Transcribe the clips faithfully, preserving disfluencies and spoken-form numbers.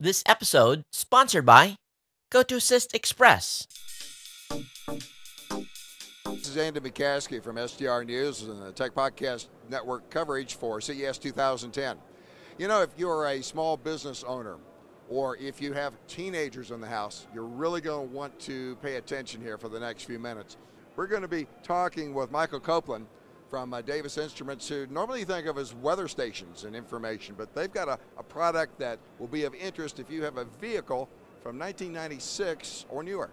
This episode sponsored by GoToAssist Express. This is Andy McCaskey from S D R News and the Tech Podcast Network coverage for C E S two thousand ten. You know, if you're a small business owner or if you have teenagers in the house, you're really going to want to pay attention here for the next few minutes. We're going to be talking with Michael Copeland from uh, Davis Instruments, who normally you think of as weather stations and information, but they've got a, a product that will be of interest if you have a vehicle from nineteen ninety-six or newer.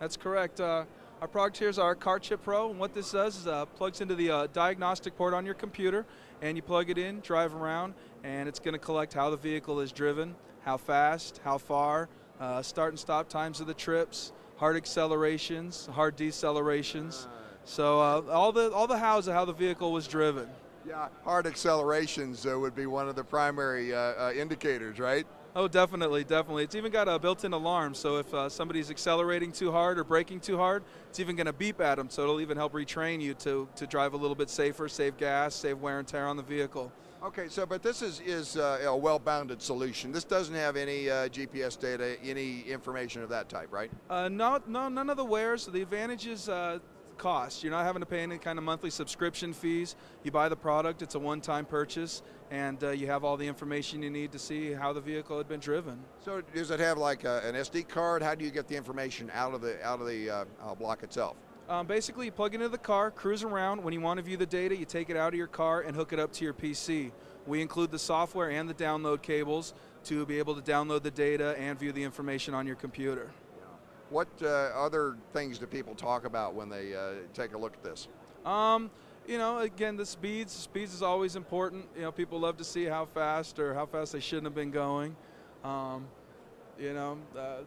That's correct. Uh, our product here is our CarChip Pro, and what this does is uh, plugs into the uh, diagnostic port on your computer, and you plug it in, drive around, and it's going to collect how the vehicle is driven, how fast, how far, uh, start and stop times of the trips, hard accelerations, hard decelerations. Uh, So uh, all the all the hows of how the vehicle was driven. Yeah, hard accelerations uh, would be one of the primary uh, uh, indicators, right? Oh, definitely, definitely. It's even got a built-in alarm, so if uh, somebody's accelerating too hard or braking too hard, it's even going to beep at them, so it'll even help retrain you to, to drive a little bit safer, save gas, save wear and tear on the vehicle. Okay, so but this is, is uh, a well-bounded solution. This doesn't have any uh, G P S data, any information of that type, right? Uh, no, no, none of the wear, so the advantage is uh, cost. You're not having to pay any kind of monthly subscription fees. You buy the product, it's a one-time purchase, and uh, you have all the information you need to see how the vehicle had been driven. So does it have like a, an S D card? How do you get the information out of the out of the uh, uh, block itself? Um, basically, you plug into the car, cruise around. When you want to view the data, you take it out of your car and hook it up to your P C. We include the software and the download cables to be able to download the data and view the information on your computer. What uh, other things do people talk about when they uh, take a look at this? Um, you know, again, the speeds. Speeds is always important. You know, people love to see how fast or how fast they shouldn't have been going. Um, you know. Uh,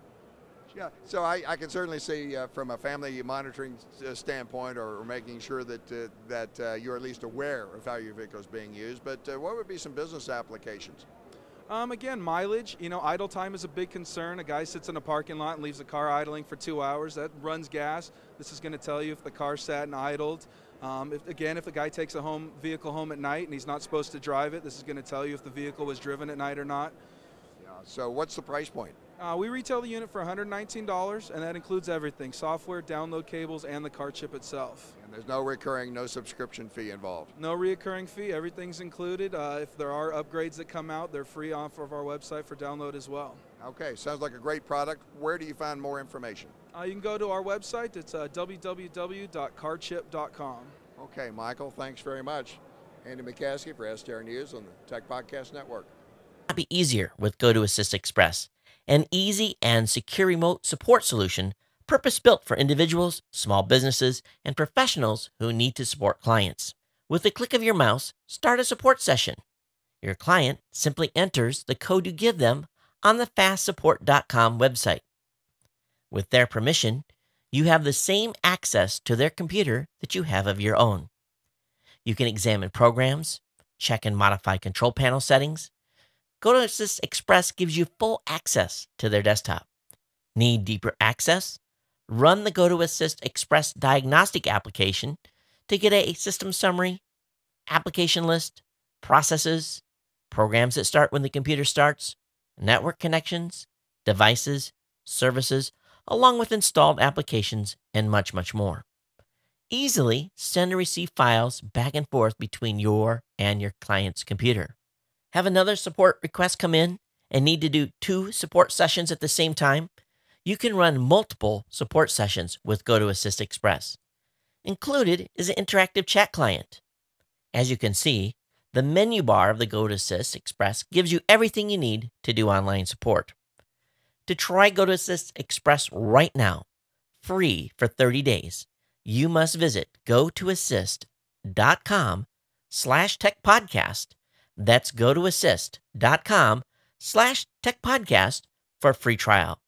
yeah. So I, I can certainly see uh, from a family monitoring standpoint, or making sure that uh, that uh, you're at least aware of how your vehicle is being used. But uh, what would be some business applications? Um, again, mileage, you know, idle time is a big concern. A guy sits in a parking lot and leaves the car idling for two hours. That runs gas. This is going to tell you if the car sat and idled. Um, if, again, if the guy takes a home vehicle home at night and he's not supposed to drive it, this is going to tell you if the vehicle was driven at night or not. Yeah, so what's the price point? Uh, we retail the unit for one hundred nineteen dollars, and that includes everything, software, download cables, and the car chip itself. And there's no recurring, no subscription fee involved? No recurring fee. Everything's included. Uh, if there are upgrades that come out, they're free off of our website for download as well. Okay, sounds like a great product. Where do you find more information? Uh, you can go to our website. It's uh, w w w dot carchip dot com. Okay, Michael, thanks very much. Andy McCaskey for S D R News on the Tech Podcast Network. It'll be easier with GoToAssist Express, an easy and secure remote support solution purpose-built for individuals, small businesses, and professionals who need to support clients. With the click of your mouse, start a support session. Your client simply enters the code you give them on the fast support dot com website. With their permission, you have the same access to their computer that you have of your own. You can examine programs, check and modify control panel settings. GoToAssist Express gives you full access to their desktop. Need deeper access? Run the GoToAssist Express diagnostic application to get a system summary, application list, processes, programs that start when the computer starts, network connections, devices, services, along with installed applications, and much, much more. Easily send and receive files back and forth between your and your client's computer. Have another support request come in and need to do two support sessions at the same time? You can run multiple support sessions with GoToAssist Express. Included is an interactive chat client. As you can see, the menu bar of the GoToAssist Express gives you everything you need to do online support. To try GoToAssist Express right now, free for thirty days, you must visit go to assist dot com slash tech podcast. That's go to assist dot com slash tech podcast for a free trial.